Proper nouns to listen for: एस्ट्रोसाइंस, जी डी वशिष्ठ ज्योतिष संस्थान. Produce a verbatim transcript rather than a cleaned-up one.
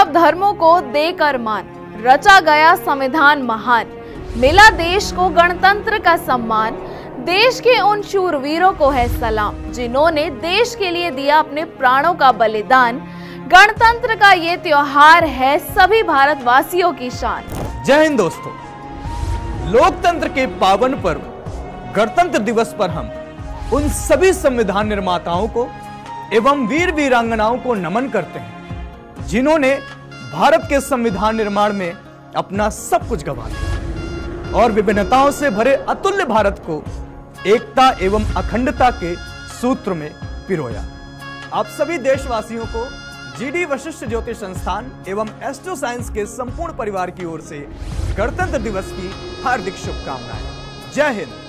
सब धर्मों को देकर मान, रचा गया संविधान महान, मिला देश को गणतंत्र का सम्मान। देश के उन शूरवीरों को है सलाम, जिन्होंने देश के लिए दिया अपने प्राणों का बलिदान। गणतंत्र का ये त्योहार है सभी भारतवासियों की शान। जय हिंद दोस्तों, लोकतंत्र के पावन पर्व गणतंत्र दिवस पर हम उन सभी संविधान निर्माताओं को एवं वीर वीरांगनाओं को नमन करते हैं, जिन्होंने भारत के संविधान निर्माण में अपना सब कुछ गंवा दिया और विभिन्नताओं से भरे अतुल्य भारत को एकता एवं अखंडता के सूत्र में पिरोया। आप सभी देशवासियों को जी डी वशिष्ठ ज्योतिष संस्थान एवं एस्ट्रोसाइंस के संपूर्ण परिवार की ओर से गणतंत्र दिवस की हार्दिक शुभकामनाएं। जय हिंद।